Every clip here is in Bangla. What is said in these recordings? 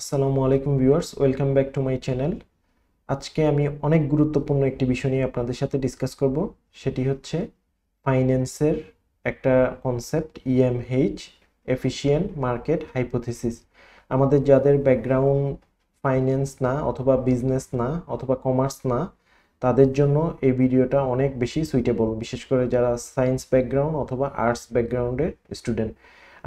আসসালামু আলাইকুম viewers, welcome back to my channel. আজকে আমি অনেক গুরুত্বপূর্ণ একটি বিষয় নিয়ে আপনাদের সাথে ডিসকাস করব, সেটি হচ্ছে ফাইন্যান্সের একটা concept EMH, efficient market hypothesis. আমাদের যাদের ব্যাকগ্রাউন্ড ফাইন্যান্স না অথবা বিজনেস না অথবা কমার্স না, তাদের জন্য এই ভিডিওটা অনেক বেশি সুইটেবল, বিশেষ করে যারা সায়েন্স ব্যাকগ্রাউন্ড অথবা আর্টস ব্যাকগ্রাউন্ডের স্টুডেন্ট।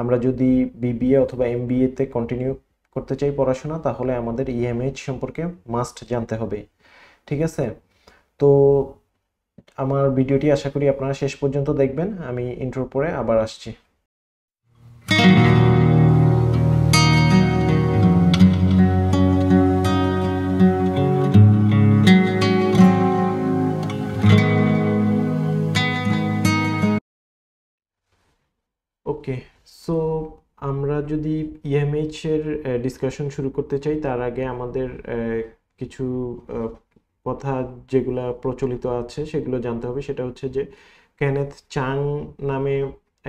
আমরা যদি বিবিএ অথবা এমবিএতে কন্টিনিউ করতে চাই পড়াশোনা, তাহলে আমাদের ইএমএইচ সম্পর্কে মাস্ট জানতে হবে। ঠিক আছে, তো আমার ভিডিওটি আশা করি আপনারা শেষ পর্যন্ত দেখবেন। আমি ইন্ট্রোর পরে আবার আসছি। ওকে, সো আমরা যদি ইএমএইচ এর ডিসকাশন শুরু করতে চাই, তার আগে আমাদের কিছু কথা যেগুলো প্রচলিত আছে সেগুলো জানতে হবে। সেটা হচ্ছে যে কেনেথ চাং নামে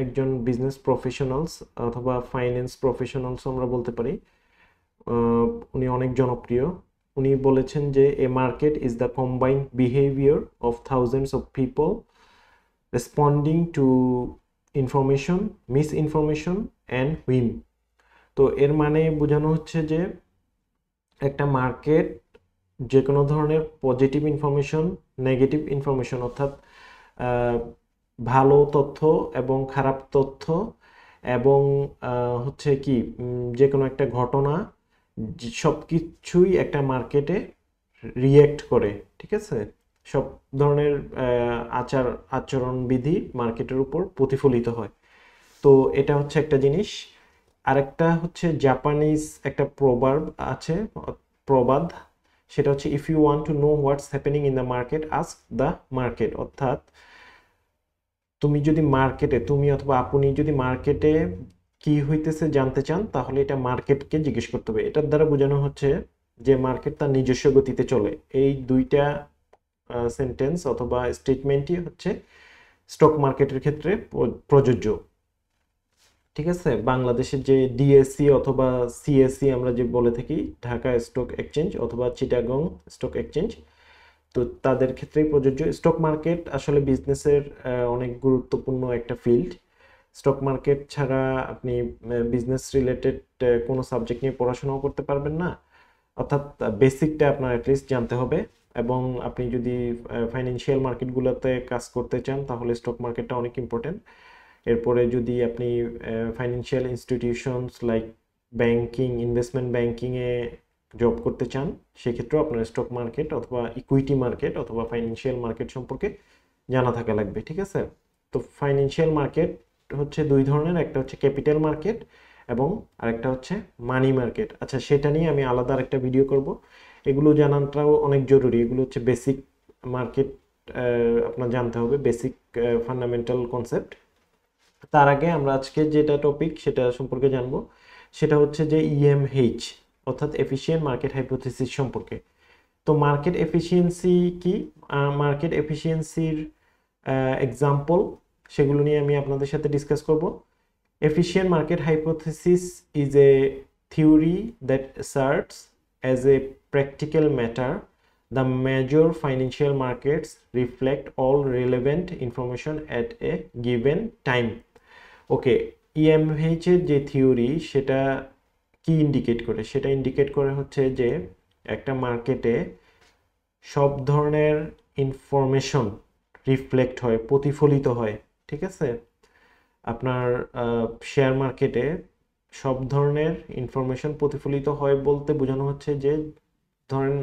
একজন বিজনেস প্রফেশনালস অথবা ফাইন্যান্স প্রফেশনালস আমরা বলতে পারি, উনি অনেক জনপ্রিয়। উনি বলেছেন যে a market is the combined behaviour of thousands of people responding to information, misinformation and whim. তো এর মানে বোঝানো হচ্ছে যে একটা মার্কেট যে কোনো ধরনের পজিটিভ ইনফরমেশন, নেগেটিভ ইনফরমেশন, অর্থাৎ ভালো তথ্য এবং খারাপ তথ্য এবং হচ্ছে কি যে কোনো একটা ঘটনা, সব কিছুই একটা মার্কেটে রিয়্যাক্ট করে। ঠিক আছে, সব ধরনের আচরণবিধি মার্কেটের উপর প্রতিফলিত হয়। তো এটা হচ্ছে একটা জিনিস। আরেকটা হচ্ছে জাপানিজ একটা প্রবাদ আছে, প্রবাদ, সেটা হচ্ছে if you want to know what's happening in the market ask the market. অর্থাৎ তুমি যদি মার্কেটে, তুমি অথবা আপনি যদি মার্কেটে কি হইতেছে জানতে চান, তাহলে এটা মার্কেটকে জিজ্ঞেস করতে হবে। এটার দ্বারা বোঝানো হচ্ছে যে মার্কেট তার নিজস্ব গতিতে চলে। এই দুইটা সেন্টেন্স অথবা স্টেটমেন্টই হচ্ছে স্টক মার্কেটের ক্ষেত্রে প্রযোজ্য। ঠিক আছে, বাংলাদেশের যে ডিএসসি অথবা সিএসসি আমরা যে বলে থাকি, ঢাকা স্টক এক্সচেঞ্জ অথবা চিটাগং স্টক এক্সচেঞ্জ, তো তাদের ক্ষেত্রেই প্রযোজ্য। স্টক মার্কেট আসলে বিজনেসের অনেক গুরুত্বপূর্ণ একটা ফিল্ড। স্টক মার্কেট ছাড়া আপনি বিজনেস রিলেটেড কোনো সাবজেক্ট নিয়ে পড়াশোনাও করতে পারবেন না। অর্থাৎ বেসিকটা আপনার অ্যাটলিস্ট জানতে হবে, এবং আপনি যদি ফাইন্যান্সিয়াল মার্কেটগুলোতে কাজ করতে চান তাহলে স্টক মার্কেটটা অনেক ইম্পর্টেন্ট। এরপরে যদি আপনি financial institutions like banking, investment ব্যাংকিংয়ে জব করতে চান, সেক্ষেত্রেও আপনার স্টক মার্কেট অথবা ইকুইটি মার্কেট অথবা ফাইন্যান্সিয়াল মার্কেট সম্পর্কে জানা থাকা লাগবে। ঠিক আছে, তো ফাইন্যান্সিয়াল মার্কেট হচ্ছে দুই ধরনের, একটা হচ্ছে ক্যাপিটাল মার্কেট এবং আরেকটা হচ্ছে মানি মার্কেট। আচ্ছা, সেটা নিয়ে আমি আলাদা আরেকটা ভিডিও করব। এগুলো জানাটাও অনেক জরুরি। এগুলো হচ্ছে বেসিক মার্কেট, আপনার জানতে হবে বেসিক ফান্ডামেন্টাল কনসেপ্ট। তার আগে আমরা আজকে যেটা টপিক সেটা সম্পর্কে জানবো, সেটা হচ্ছে যে ইএমএইচ অর্থাৎ এফিশিয়েন্ট মার্কেট হাইপোথিসিস সম্পর্কে। তো মার্কেট এফিশিয়েন্সি কি, মার্কেট এফিশিয়েন্সির এক্সাম্পল, সেগুলো নিয়ে আমি আপনাদের সাথে ডিসকাস করব। Efficient market hypothesis is a theory that asserts as a practical matter the major financial markets reflect all relevant information at a given time. Okay, EMH এর যে থিওরি, সেটা কি ইন্ডিকেট করে? সেটা ইন্ডিকেট করে হচ্ছে যে একটা মার্কেটে সব ধরনের ইনফরমেশন রিফ্লেক্ট হয়, প্রতিফলিত হয়। ঠিক আছে, আপনার শেয়ার মার্কেটে সব ধরনের ইনফরমেশন প্রতিফলিত হয় বলতে বোঝানো হচ্ছে যে ধরেন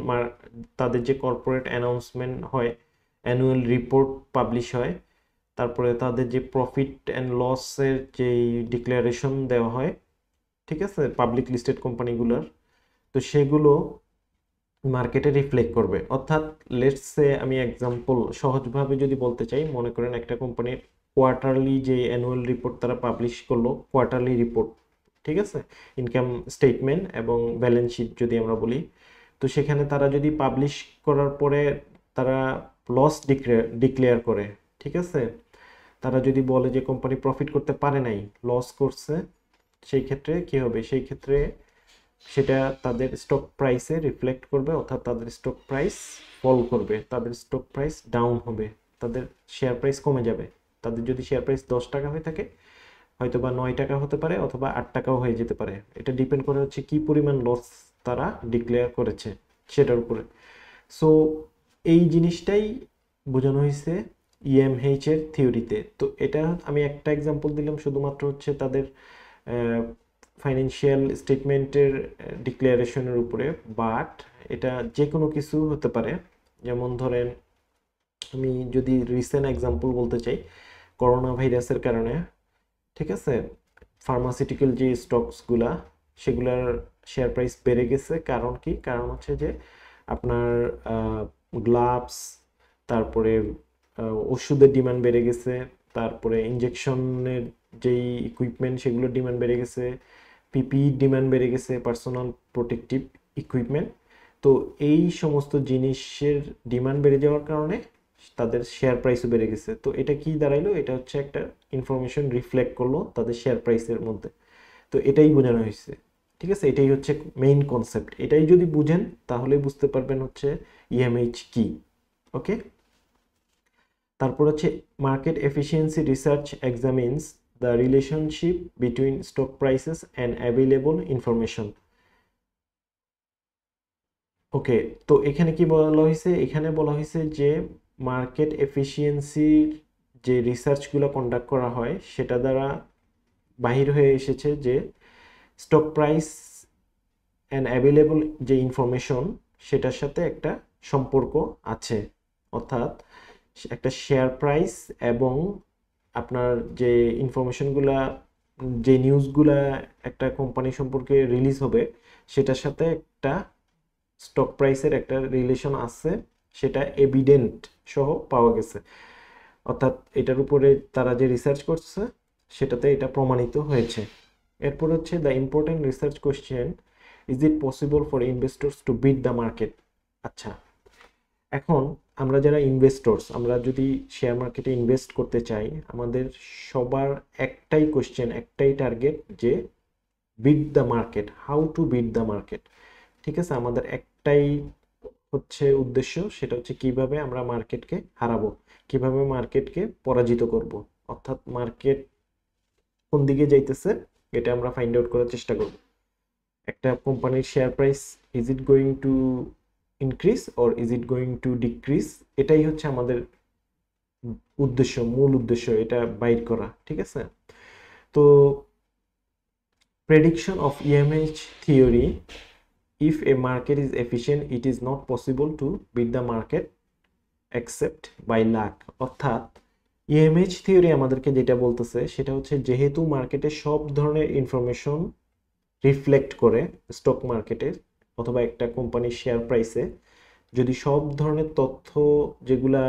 তাদের যে কর্পোরেট অ্যানাউন্সমেন্ট হয়, অ্যানুয়াল রিপোর্ট পাবলিশ হয়, তারপরে তাদের যে প্রফিট অ্যান্ড লসের যেই ডিক্লারেশন দেওয়া হয়, ঠিক আছে, পাবলিক লিস্টেড কোম্পানিগুলোর, তো সেগুলো মার্কেটে রিফ্লেক্ট করবে। অর্থাৎ লেটস সে, আমি এক্সাম্পল সহজভাবে যদি বলতে চাই, মনে করেন একটা কোম্পানির কোয়ার্টারলি যে অ্যানুয়াল রিপোর্ট তারা পাবলিশ করলো, কোয়ার্টারলি রিপোর্ট, ঠিক আছে, ইনকাম স্টেটমেন্ট এবং ব্যালেন্স শিট যদি আমরা বলি, তো সেখানে তারা যদি পাবলিশ করার পরে তারা লস ডিক্লেয়ার করে, ঠিক আছে, তারা যদি বলে যে কোম্পানি প্রফিট করতে পারে নাই, লস করছে, সেই ক্ষেত্রে কি হবে? সেই ক্ষেত্রে সেটা তাদের স্টক প্রাইসে রিফ্লেক্ট করবে অর্থাৎ তাদের স্টক প্রাইস ফল করবে তাদের স্টক প্রাইস ডাউন হবে তাদের শেয়ার প্রাইস কমে যাবে তাদের যদি শেয়ার প্রাইস 10 টাকা হয়ে থাকে হয়তো বা 9 টাকা হতে পারে অথবা 8 টাকাও হয়ে যেতে পারে এটা ডিপেন্ড করে হচ্ছে কি পরিমাণ লস তারা ডিক্লেয়ার করেছে সেটার উপরে সো এই জিনিসটাই বোঝানো হয়েছে EMH এর থিওরিতে তো এটা আমি একটা एग्जांपल দিলাম শুধুমাত্র হচ্ছে তাদের ফাইনান্সিয়াল স্টেটমেন্টের ডিক্লারেশনের উপরে বাট এটা যে কোনো কিছু হতে পারে যেমন ধরেন আমি যদি রিসেন্ট एग्जांपल বলতে চাই করোনা ভাইরাসের কারণে ঠিক আছে ফার্মাসিউটিক্যাল যে স্টকসগুলা সেগুলার শেয়ার প্রাইস বেড়ে গেছে কারণ কি কারণ হচ্ছে যে আপনার গ্লাভস তারপরে ওষুধের ডিমান্ড বেড়ে গেছে তারপরে ইনজেকশনের যেই ইকুইপমেন্ট সেগুলোর ডিমান্ড বেড়ে গেছে পিপি ডিমান্ড বেড়ে গেছে পার্সোনাল প্রোটেক্টিভ ইকুইপমেন্ট তো এই সমস্ত জিনিসের ডিমান্ড বেড়ে যাওয়ার কারণে তাদের শেয়ার প্রাইসও বেড়ে গেছে তো এটা কি দাঁড়াইলো এটা হচ্ছে একটা ইনফরমেশন রিফ্লেক্ট করলো তাদের শেয়ার প্রাইসের মধ্যে তো এটাই বোঝানো হয়েছে ঠিক আছে এটাই হচ্ছে মেইন কনসেপ্ট এটাই যদি বুঝেন তাহলে বুঝতে পারবেন হচ্ছে EMH কি ওকে তারপর হচ্ছে market efficiency research examines the relationship between stock prices and available information okay তো এখানে কি বলা হইছে এখানে বলা হইছে যে মার্কেট এফিশিয়েন্সির যে রিসার্চগুলো কন্ডাক্ট করা হয় সেটা দ্বারা বাহির হয়ে এসেছে যে স্টক প্রাইস and available যে ইনফরমেশন সেটার সাথে একটা সম্পর্ক আছে অর্থাৎ একটা শেয়ার প্রাইস এবং আপনার যে ইনফরমেশনগুলা যে নিউজগুলা একটা কোম্পানি সম্পর্কে রিলিজ হবে সেটার সাথে একটা স্টক প্রাইসের একটা রিলেশন আছে সেটা এভিডেন্ট সহ পাওয়া গেছে অর্থাৎ এটার উপরে তারা যে রিসার্চ করছে সেটাতে এটা প্রমাণিত হয়েছে এরপর হচ্ছে the important research question is it possible for investors to beat the market আচ্ছা এখন আমরা যারা ইনভেস্টরস আমরা যদি শেয়ার মার্কেটে ইনভেস্ট করতে চাই আমাদের সবার একটাই কোশ্চেন একটাই টার্গেট যে beat the market how to beat the market ঠিক আছে আমাদের একটাই হচ্ছে উদ্দেশ্য সেটা হচ্ছে কিভাবে আমরা মার্কেটকে হারাবো কিভাবে মার্কেটকে পরাজিত করব অর্থাৎ মার্কেট কোন দিকে যাইতেছে এটা আমরা ফাইন্ড আউট করার চেষ্টা করব একটা কোম্পানির share price is it going to increase or is it going to decrease এটাই হচ্ছে আমাদের উদ্দেশ্য মূল উদ্দেশ্য এটা বাইর করা ঠিক আছে তো prediction of EMH theory if a market is efficient it is not possible to beat the market except by luck অর্থাৎ EMH theory আমাদেরকে যেটা বলতেছে সেটা হচ্ছে যেহেতু মার্কেটে সব ধরনের ইনফরমেশন রিফ্লেক্ট করে স্টক মার্কেটে অথবা একটা কোম্পানির শেয়ার প্রাইসে যদি সব ধরনের তথ্য যেগুলা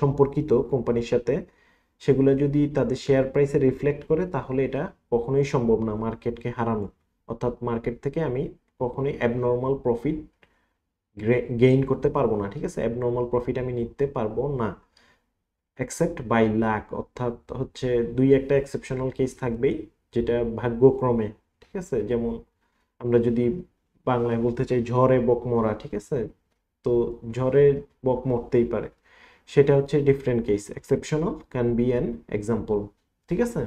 সম্পর্কিত কোম্পানির সাথে সেগুলা যদি তাদের শেয়ার প্রাইসে রিফ্লেক্ট করে তাহলে এটা কখনোই সম্ভব না মার্কেটকে হারানো অর্থাৎ মার্কেট থেকে আমি কখনোই অ্যাবনরমাল প্রফিট গেইন করতে পারবো না ঠিক আছে অ্যাবনরমাল প্রফিট আমি নিতে পারবো না এক্সেপ্ট বাই লাক অর্থাৎ হচ্ছে দুই একটা এক্সেপশনাল কেস থাকবেই যেটা ভাগ্যক্রমে ঠিক আছে যেমন আমরা যদি বাংলায় বলতে চাই ঝড়ে বকমরা ঠিক আছে তো ঝড়ে বক মরতেই পারে সেটা হচ্ছে different case exceptional can be an example ঠিক আছে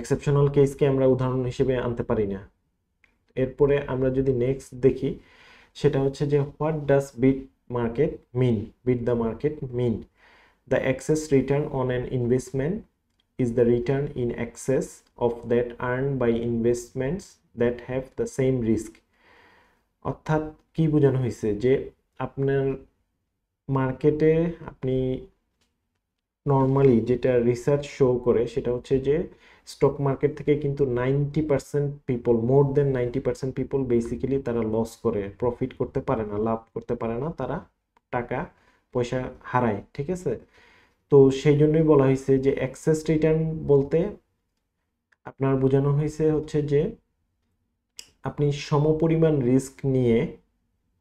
এক্সেপশনাল কেসকে আমরা উদাহরণ হিসেবে আনতে পারি না এরপরে আমরা যদি নেক্সট দেখি সেটা হচ্ছে যে what does beat the market mean the excess return on an investment is the return in excess of that earn by investments that have the same risk অর্থাৎ কি বোঝানো হয়েছে যে আপনার মার্কেটে আপনি নরমালি যেটা রিসার্চ শো করে সেটা হচ্ছে যে স্টক মার্কেট থেকে কিন্তু 90% people more than 90% people basically তারা লস করে প্রফিট করতে পারে না লাভ করতে পারে না তারা টাকা পয়সা হারায় ঠিক আছে তো সেই জন্যই বলা হয়েছে যে এক্সেস রিটার্ন বলতে আপনার বোঝানো হয়েছে হচ্ছে যে আপনি সমপরিমাণ রিস্ক নিয়ে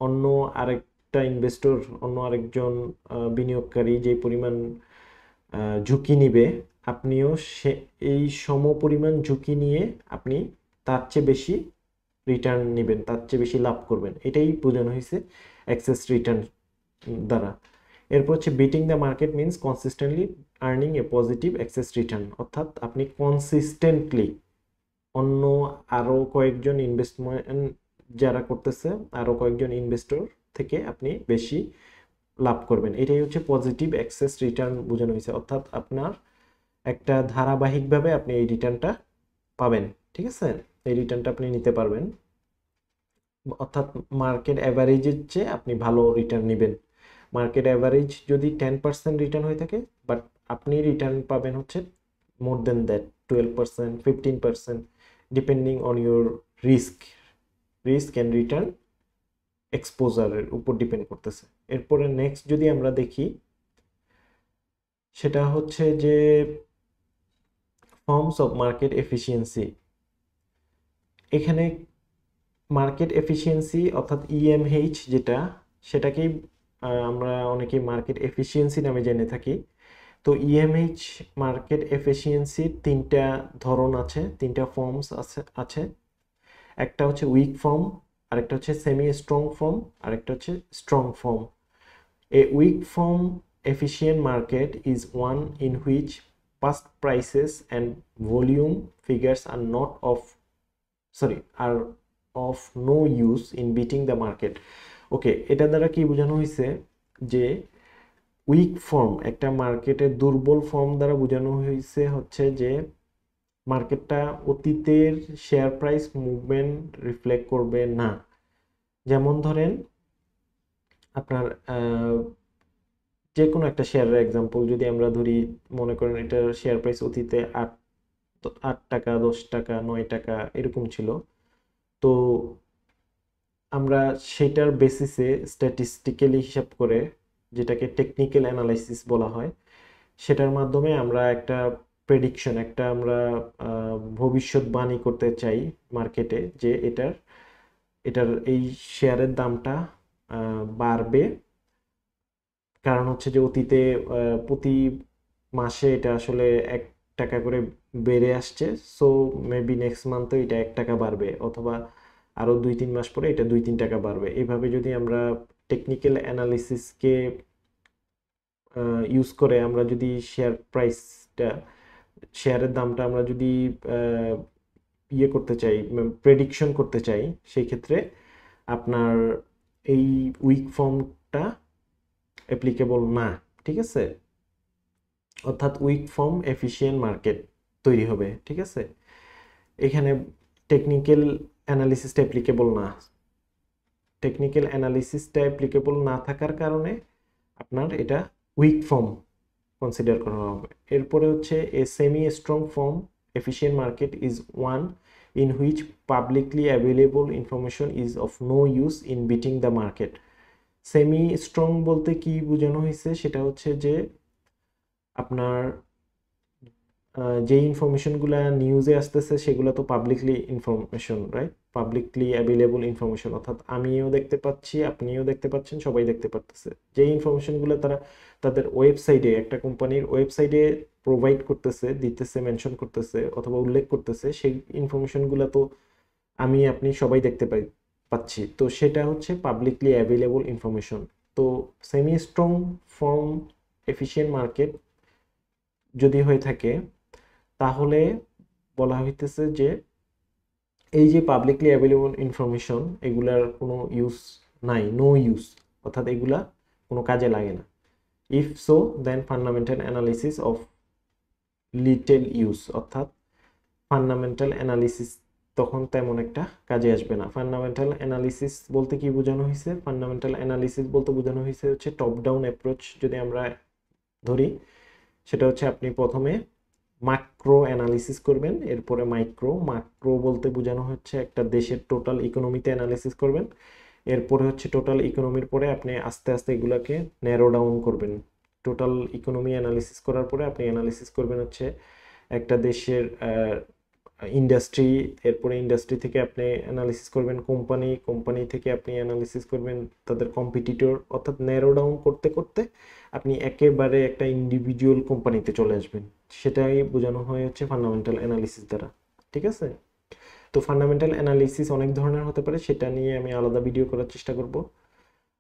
অন্য আরেকটা ইনভেস্টর অন্য আরেকজন বিনিয়োগকারী যে পরিমাণ ঝুঁকি নেবে আপনিও এই সমপরিমাণ ঝুঁকি নিয়ে আপনি তার চেয়ে বেশি রিটার্ন নেবেন, তার চেয়ে বেশি লাভ করবেন, এটাই বোঝানো হয়েছে এক্সেস রিটার্ন দ্বারা। এরপর হচ্ছে beating the market means consistently earning a positive excess return, অর্থাৎ আপনি কনসিস্টেন্টলি অন্য আরও কয়েকজন ইনভেস্টমেন্ট যারা করতেছে আরও কয়েকজন ইনভেস্টর থেকে আপনি বেশি লাভ করবেন, এটাই হচ্ছে পজিটিভ এক্সেস রিটার্ন বোঝানো হয়েছে, অর্থাৎ আপনার একটা ধারাবাহিকভাবে আপনি এই রিটার্নটা পাবেন, ঠিক আছে, এই রিটার্নটা আপনি নিতে পারবেন, অর্থাৎ মার্কেট অ্যাভারেজের চেয়ে আপনি ভালো রিটার্ন নেবেন। মার্কেট অ্যাভারেজ যদি 10% রিটার্ন হয়ে থাকে, বাট আপনি রিটার্ন পাবেন হচ্ছে more than that, 12%, 15%, depending on your risk and return এক্সপোজারের উপর ডিপেন্ড করতেছে। এরপরে নেক্সট যদি আমরা দেখি সেটা হচ্ছে যে ফর্মস অফ মার্কেট এফিসিয়েন্সি। এখানে মার্কেট এফিসিয়েন্সি অর্থাৎ ইএমএইচ যেটা, সেটাকেই আমরা অনেকে মার্কেট এফিসিয়েন্সি নামে জেনে থাকি। তো ইএমএইচ মার্কেট এফিসিয়েন্সির তিনটা ধরন আছে, তিনটা ফর্মস আছে। একটা হচ্ছে উইক ফর্ম, আরেকটা হচ্ছে সেমি স্ট্রং ফর্ম, আরেকটা হচ্ছে strong form. A weak form efficient market is one in which past prices and volume figures are of no use in beating the market. Okay, এটা দ্বারা কি বোঝানো হয়েছে যে উইক ফর্ম, একটা মার্কেটের দুর্বল ফর্ম দ্বারা বোঝানো হয়েছে হচ্ছে যে মার্কেটটা অতীতের শেয়ার প্রাইস মুভমেন্ট রিফ্লেক্ট করবে না। যেমন ধরেন আপনার যে কোনো একটা শেয়ারের এক্সাম্পল যদি আমরা ধরি, মনে করেন এটার শেয়ার প্রাইস অতীতে 8 টাকা, 10 টাকা, 9 টাকা এরকম ছিল। তো আমরা সেটার বেসিসে স্ট্যাটিস্টিক্যালি হিসাব করে, যেটাকে টেকনিক্যাল অ্যানালাইসিস বলা হয়, সেটার মাধ্যমে আমরা একটা প্রেডিকশন, একটা আমরা ভবিষ্যৎবাণী করতে চাই মার্কেটে যে এটার এই শেয়ারের দামটা বাড়বে, কারণ হচ্ছে যে অতীতে প্রতি মাসে এটা আসলে 1 টাকা করে বেড়ে আসছে। সো মেবি নেক্সট মান্থে এটা 1 টাকা বাড়বে, অথবা আরও 2-3 মাস পরে এটা 2-3 টাকা বাড়বে। এইভাবে যদি আমরা টেকনিক্যাল অ্যানালিসিসকে ইউজ করে আমরা যদি শেয়ারের দামটা আমরা যদি ইয়ে করতে চাই, প্রেডিকশন করতে চাই, সেই ক্ষেত্রে আপনার এই উইক ফর্মটা অ্যাপ্লিকেবল না, ঠিক আছে, অর্থাৎ উইক ফর্ম এফিসিয়েন্ট মার্কেট তৈরি হবে, ঠিক আছে, এখানে টেকনিক্যাল অ্যানালিসিসটা অ্যাপ্লিকেবল না। টেকনিক্যাল অ্যানালিসিসটা অ্যাপ্লিকেবল না থাকার কারণে আপনার এটা উইক ফর্ম কনসিডার করা হবে। এরপরে হচ্ছে a semi strong form efficient market is one in which publicly available information is of no use in beating the market. Semi strong বলতে কি বোঝানো হয়েছে, সেটা হচ্ছে যে আপনার যে ইনফরমেশনগুলো নিউজে আসতেছে সেগুলো তো publicly information, right, publicly available information, অর্থাৎ আমিও দেখতে পাচ্ছি, আপনিও দেখতে পাচ্ছেন, সবাই দেখতে পারতেছে। যে ইনফরমেশনগুলো তারা তাদের ওয়েবসাইটে, একটা কোম্পানির ওয়েবসাইটে প্রোভাইড করতেছে, দিতেছে, মেনশন করতেছে অথবা উল্লেখ করতেছে, সেই ইনফরমেশনগুলো তো আমি আপনি সবাই দেখতে পাচ্ছি। তো সেটা হচ্ছে পাবলিকলি অ্যাভেলেবল ইনফরমেশন। তো semi strong form efficient market যদি হয়ে থাকে, তাহলে বলা হইতেছে যে এই যে পাবলিকলি অ্যাভেলেবল ইনফরমেশন, এগুলার কোনো ইউজ নাই, নো ইউজ, অর্থাৎ এগুলা কোনো কাজে লাগে না। If so then fundamental analysis of little use, অর্থাৎ ফান্ডামেন্টাল অ্যানালিসিস তখন তেমন একটা কাজে আসবে না। ফান্ডামেন্টাল অ্যানালিসিস বলতে কি বোঝানো হয়েছে, ফান্ডামেন্টাল অ্যানালিসিস বলতে বোঝানো হয়েছে হচ্ছে টপ ডাউন অ্যাপ্রোচ যদি আমরা ধরি, সেটা হচ্ছে আপনি প্রথমে ম্যাক্রো অ্যানালিসিস করবেন, এরপরে মাইক্রো। ম্যাক্রো বলতে বোঝানো হচ্ছে একটা দেশের টোটাল ইকোনমিতে অ্যানালিসিস করবেন, এরপরে হচ্ছে টোটাল ইকোনমির পরে আপনি আস্তে আস্তে এগুলাকে ন্যারো ডাউন করবেন। টোটাল ইকোনমি অ্যানালিসিস করার পরে আপনি অ্যানালিসিস করবেন হচ্ছে একটা দেশের ইন্ডাস্ট্রি, এরপরে ইন্ডাস্ট্রি থেকে আপনি অ্যানালিসিস করবেন কোম্পানি থেকে আপনি অ্যানালিসিস করবেন তাদের কম্পিটিটর, অর্থাৎ ন্যারো ডাউন করতে করতে আপনি একেবারে একটা ইন্ডিভিজুয়াল কোম্পানিতে চলে আসবেন। সেটাই বোঝানো হয় হচ্ছে ফান্ডামেন্টাল অ্যানালিসিস দ্বারা, ঠিক আছে। তো ফান্ডামেন্টাল অ্যানালিসিস অনেক ধরনের হতে পারে, সেটা নিয়ে আমি আলাদা ভিডিও করার চেষ্টা করব।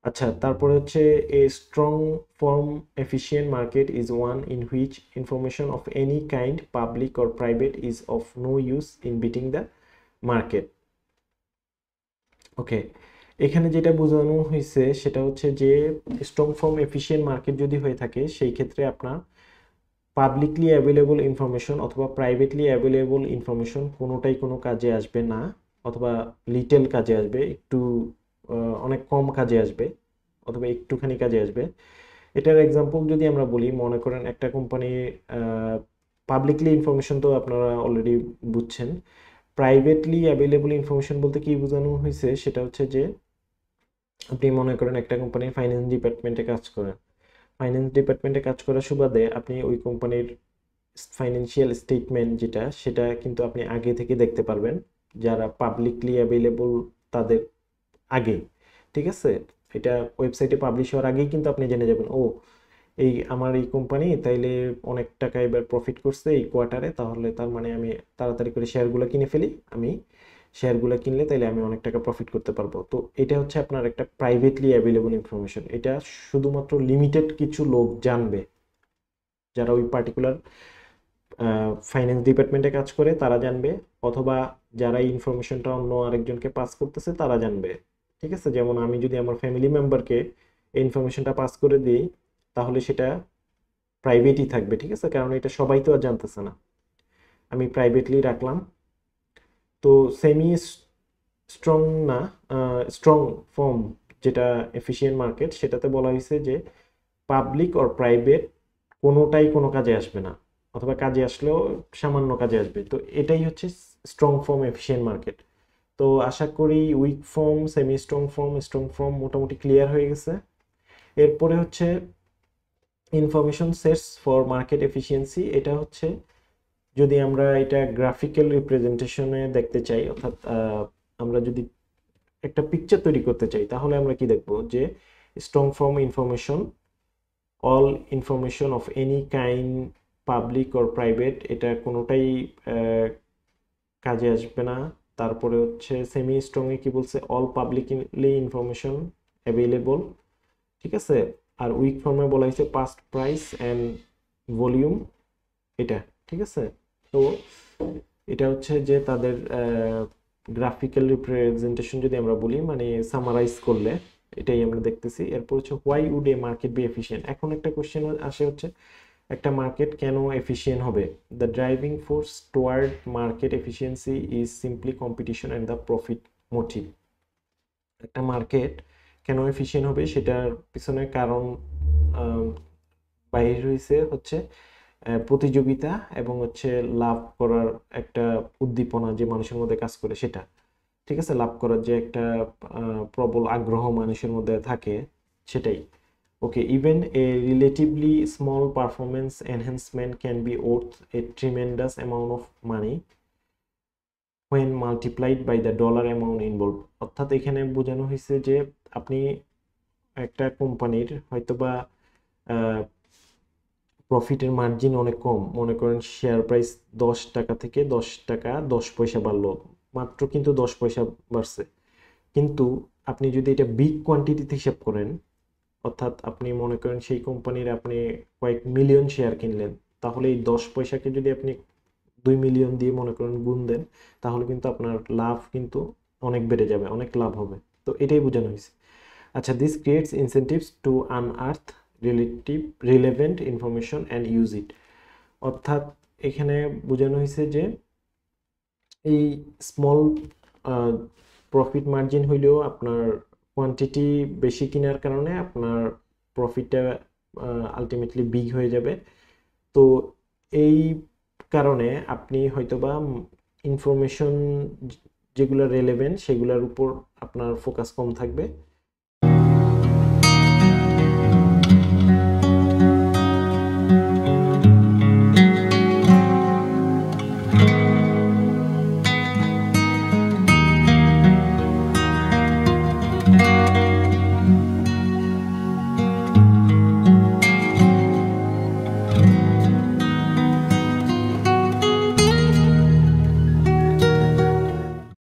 আচ্ছা, তারপরে হচ্ছে a strong form efficient market is one in which information of any kind public or private is of no use in beating the market. Okay, এখানে যেটা বোঝানো হয়েছে সেটা হচ্ছে যে স্ট্রং ফর্ম এফিশিয়েন্ট মার্কেট যদি হয়ে থাকে সেই ক্ষেত্রে আপনার পাবলিকলি অ্যাভেলেবল ইনফরমেশন অথবা প্রাইভেটলি অ্যাভেলেবল ইনফরমেশন কোনোটাই কোনো কাজে আসবে না, অথবা লিটেল কাজে আসবে, একটু অনেক কম কাজে আসবে অথবা একটুখানি কাজে আসবে। এটার এক্সাম্পল যদি আমরা বলি, মনে করেন একটা কোম্পানির পাবলিকলি ইনফরমেশন তো আপনারা অলরেডি বুঝছেন, প্রাইভেটলি অ্যাভেলেবল ইনফরমেশন বলতে কি বোঝানো হয়েছে সেটা হচ্ছে যে আপনি মনে করেন একটা কোম্পানির ফাইন্যান্স ডিপার্টমেন্টে কাজ করেন, ফাইন্যান্স ডিপার্টমেন্টে কাজ করার সুবাদে আপনি ওই কোম্পানির ফাইন্যান্সিয়াল স্টেটমেন্ট যেটা সেটা কিন্তু আপনি আগে থেকে দেখতে পারবেন, যারা পাবলিকলি অ্যাভেলেবল তাদের আগে, ঠিক আছে, এটা ওয়েবসাইটে পাবলিশ হওয়ার আগেই কিন্তু আপনি জেনে যাবেন, ও এই আমার এই কোম্পানি তাইলে অনেক টাকা এবার প্রফিট করছে এই কোয়ার্টারে, তাহলে তার মানে আমি তাড়াতাড়ি করে শেয়ারগুলো কিনে ফেলি, আমি শেয়ারগুলো কিনলে তাইলে আমি অনেক টাকা প্রফিট করতে পারবো। তো এটা হচ্ছে আপনার একটা প্রাইভেটলি অ্যাভেলেবল ইনফরমেশন, এটা শুধুমাত্র লিমিটেড কিছু লোক জানবে, যারা ওই পার্টিকুলার ফাইন্যান্স ডিপার্টমেন্টে কাজ করে তারা জানবে, অথবা যারা এই ইনফরমেশনটা অন্য আরেকজনকে পাস করতেছে তারা জানবে, ঠিক আছে। যেমন আমি যদি আমার ফ্যামিলি মেম্বারকে এই ইনফরমেশনটা পাস করে দিই তাহলে সেটা প্রাইভেটই থাকবে, ঠিক আছে, কারণ এটা সবাই তো আর জানতেছে না, আমি প্রাইভেটলি রাখলাম। তো সেমি স্ট্রং না স্ট্রং ফর্ম যেটা এফিশিয়েন্ট মার্কেট সেটাতে বলা হয়েছে যে পাবলিক অর প্রাইভেট কোনোটাই কোনো কাজে আসবে না, অথবা কাজে আসলেও সামান্য কাজে আসবে। তো এটাই হচ্ছে স্ট্রং ফর্ম এফিশিয়েন্ট মার্কেট। তো আশা করি weak form, semi strong form, strong form মোটামুটি ক্লিয়ার হয়ে গেছে। এরপরে হচ্ছে information sets for market efficiency, এটা হচ্ছে যদি আমরা এটা গ্রাফিক্যাল রিপ্রেজেন্টেশনে দেখতে চাই, অর্থাৎ আমরা যদি একটা পিকচার তৈরি করতে চাই তাহলে আমরা কি দেখব যে strong form information all information of any kind public or private, এটা কোনোটাই কাজে আসবে না। তারপরে হচ্ছে সেমি স্ট্রংয়ে কি বলছে, অল পাবলিকলি ইনফরমেশন অ্যাভেলেবল, ঠিক আছে। আর উইক ফর্মে বলা হয়েছে পাস্ট প্রাইস অ্যান্ড ভলিউম, এটা ঠিক আছে। তো এটা হচ্ছে যে তাদের গ্রাফিক্যাল রিপ্রেজেন্টেশন যদি আমরা বলি, মানে সামারাইজ করলে এটাই আমরা দেখতেছি। এরপর হচ্ছে why would a market be efficient, এখন একটা কোয়েশ্চেন আসে হচ্ছে একটা মার্কেট কেন এফিশিয়েন্ট হবে। The driving force toward market efficiency is simply competition and the profit motive, একটা মার্কেট কেন এফিশিয়েন্ট হবে সেটার পিছনে কারণ বাইরে রয়েছে হচ্ছে প্রতিযোগিতা এবং হচ্ছে লাভ করার একটা উদ্দীপনা যে মানুষের মধ্যে কাজ করে সেটা, ঠিক আছে, লাভ করার যে একটা প্রবল আগ্রহ মানুষের মধ্যে থাকে সেটাই। Okay, even a relatively small performance enhancement can be worth a tremendous amount of money when multiplied by the dollar amount involved, অর্থাৎ এখানে বোঝানো হয়েছে যে আপনি একটা কোম্পানির হয়তোবা প্রফিটের মার্জিন অনেক কম, মনে করেন শেয়ার প্রাইস 10 টাকা থেকে 10 টাকা 10 পয়সা বাড়লো মাত্র, কিন্তু 10 পয়সা বাড়ছে, কিন্তু আপনি যদি এটা বিগ কোয়ান্টিটিতে হিসাব করেন, অর্থাৎ আপনি মনে করেন সেই কোম্পানির আপনি কয়েক মিলিয়ন শেয়ার কিনলেন, তাহলে এই 10 পয়সাকে যদি আপনি 2 মিলিয়ন দিয়ে মনে করেন গুণ দেন তাহলে কিন্তু আপনার লাভ কিন্তু অনেক বেড়ে যাবে, অনেক লাভ হবে। তো এটাই বোঝানো হয়েছে। আচ্ছা, this creates incentives to unearth relevant information and use it, অর্থাৎ এখানে বোঝানো হয়েছে যে এই স্মল প্রফিট মার্জিন হইলেও আপনার কোয়ান্টিটি বেশি কেনার কারণে আপনার প্রফিটটা আলটিমেটলি বিগ হয়ে যাবে। তো এই কারণে আপনি হয়তোবা ইনফরমেশন যেগুলো রেলেভেন্ট সেগুলোর উপর আপনার ফোকাস কম থাকবে।